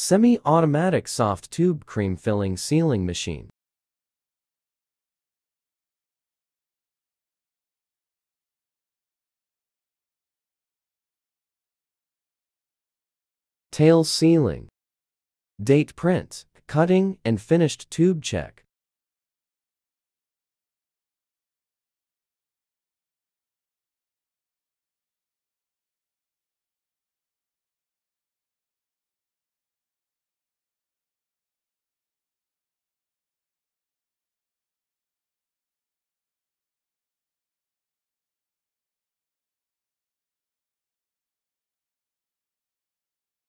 Semi-automatic soft tube cream filling sealing machine. Tail sealing. Date print, cutting, and finished tube check.